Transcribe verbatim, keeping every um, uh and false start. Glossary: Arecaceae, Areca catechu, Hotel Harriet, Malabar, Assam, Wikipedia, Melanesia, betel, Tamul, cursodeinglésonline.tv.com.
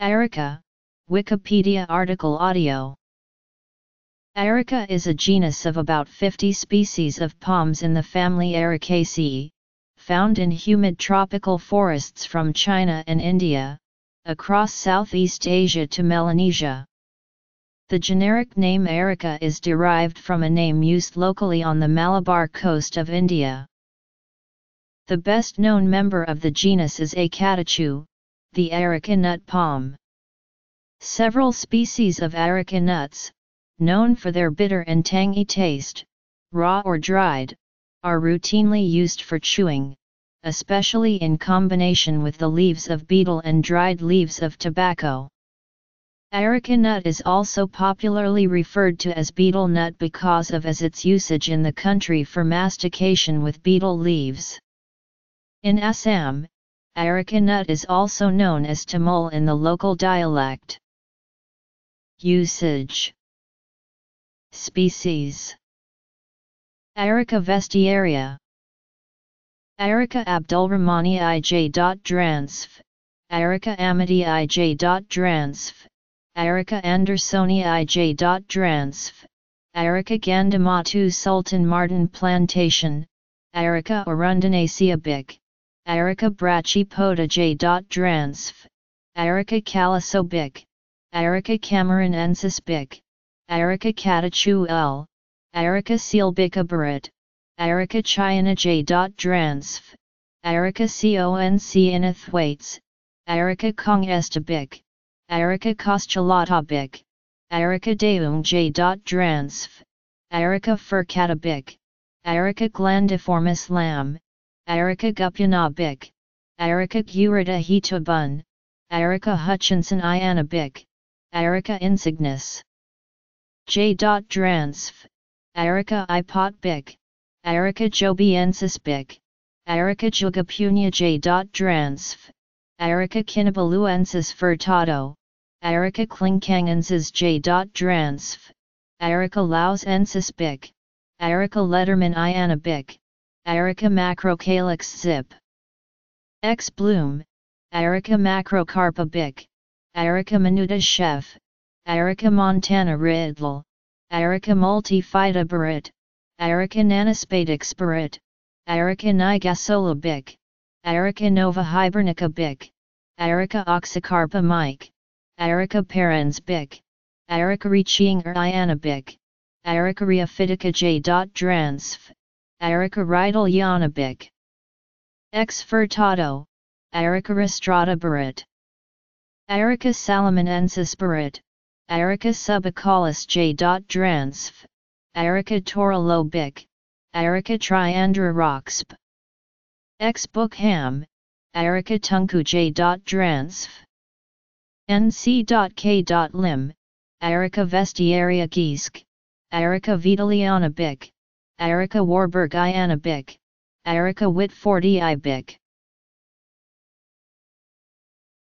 Areca, Wikipedia article audio. Areca is a genus of about fifty species of palms in the family Arecaceae, found in humid tropical forests from China and India, across Southeast Asia to Melanesia. The generic name Areca is derived from a name used locally on the Malabar coast of India. The best known member of the genus is Areca catechu, the areca nut palm. Several species of areca nuts, known for their bitter and tangy taste, raw or dried, are routinely used for chewing, especially in combination with the leaves of betel and dried leaves of tobacco. Areca nut is also popularly referred to as betel nut because of its usage in the country for mastication with betel leaves. In Assam, areca nut is also known as tamul in the local dialect. Usage. Species: Areca vestiaria, Areca abdulrahmani I J.Dransf, Areca amidi I J.Dransf, Areca andersoni I J.Dransf, Areca gandamatu Sultan Martin Plantation, Areca arundinacea Bic, Areca brachypoda J.Dransf, Areca caliso Bic, Areca cameronensis Bic, Areca catechu L, Areca sealbica Barret, Areca chiana J.Dransf, Areca concinathwates, Areca congesta Bic, Areca costulata Bic, Areca deum J.Dransf, Areca furcata Bic, Areca glandiformis lamb, Areca gupyana Bic, Areca gurita hitabun, Areca hutchinson iana Bic, Areca insignis J.Dransf, Areca ipot Bic, Areca jobiensis Bic, Areca jugapunia J.Dransf, Areca kinabaluensis furtado, Areca clinkangensis J.Dransf, Areca lausensis Bic, Areca letterman iana Bic, Areca macrocalyx zip. X bloom, Areca macrocarpa Bic, Areca minuta chef, Areca montana ridlal, Areca multifida Barret, Areca nanispadix Barret, Areca nigasola Bic, Areca nova hibernica Bic, Areca oxycarpa Mike, Areca parens Bic, Areca rechiinger iana Bic, Areca rheophytica J.Dransf, Areca rhydal iana Bic. X furtado, Areca restrata Barret, Areca salamanensis Barret, Areca subicalis J.Dransf, Areca toralo Bic, Areca triandra roxb. X bookham, Areca tunku J.Dransf. N C K.lim, Areca vestiaria Giesk, Areca vitaliana Bic, Areca warburgiana Bic, Areca whitfortii Bic.